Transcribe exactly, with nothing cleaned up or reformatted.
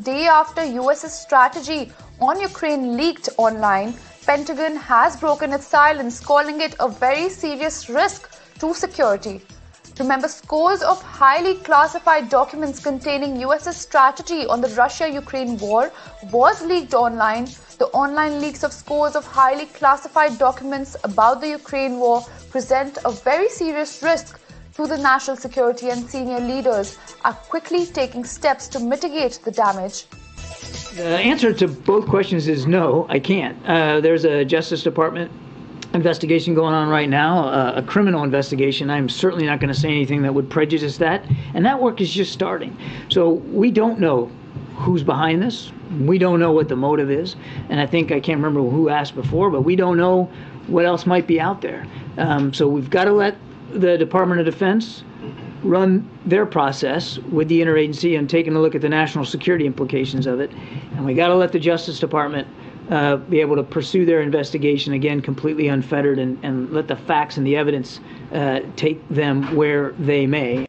Day after U S's strategy on Ukraine leaked online, Pentagon has broken its silence, calling it a very serious risk to security. Remember, scores of highly classified documents containing U S's strategy on the Russia-Ukraine war was leaked online. The online leaks of scores of highly classified documents about the Ukraine war present a very serious risk to the national security, and senior leaders are quickly taking steps to mitigate the damage. The answer to both questions is no, I can't. Uh, there's a Justice Department investigation going on right now, uh, a criminal investigation. I'm certainly not going to say anything that would prejudice that. And that work is just starting. So we don't know who's behind this. We don't know what the motive is. And I think, I can't remember who asked before, but we don't know what else might be out there. Um, so we've got to let the Department of Defense run their process with the interagency and taking a look at the national security implications of it. And we got to let the Justice Department uh, be able to pursue their investigation, again, completely unfettered, and, and let the facts and the evidence uh, take them where they may.